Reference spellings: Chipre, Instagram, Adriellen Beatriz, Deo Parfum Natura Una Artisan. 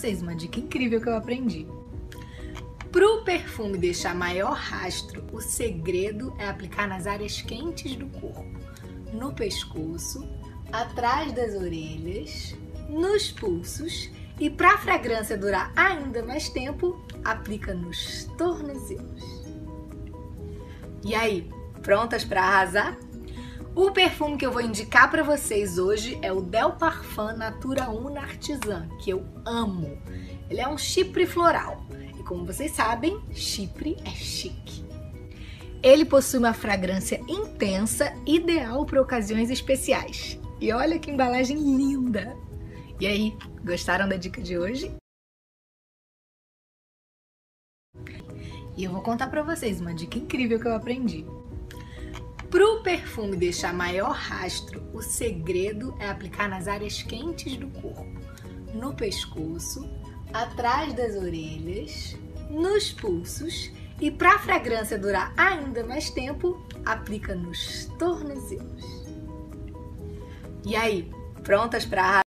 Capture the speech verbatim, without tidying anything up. vocês uma dica incrível que eu aprendi. Pro perfume deixar maior rastro, o segredo é aplicar nas áreas quentes do corpo, no pescoço, atrás das orelhas, nos pulsos e para a fragrância durar ainda mais tempo, aplica nos tornozelos. E aí, prontas para arrasar? O perfume que eu vou indicar para vocês hoje é o Deo Parfum Natura Una Artisan, que eu amo. Ele é um chipre floral. E como vocês sabem, chipre é chique. Ele possui uma fragrância intensa, ideal para ocasiões especiais. E olha que embalagem linda! E aí, gostaram da dica de hoje? E eu vou contar para vocês uma dica incrível que eu aprendi. Pro perfume deixar maior rastro, o segredo é aplicar nas áreas quentes do corpo, no pescoço, atrás das orelhas, nos pulsos e para a fragrância durar ainda mais tempo, aplica nos tornozelos. E aí, prontas para arrasar?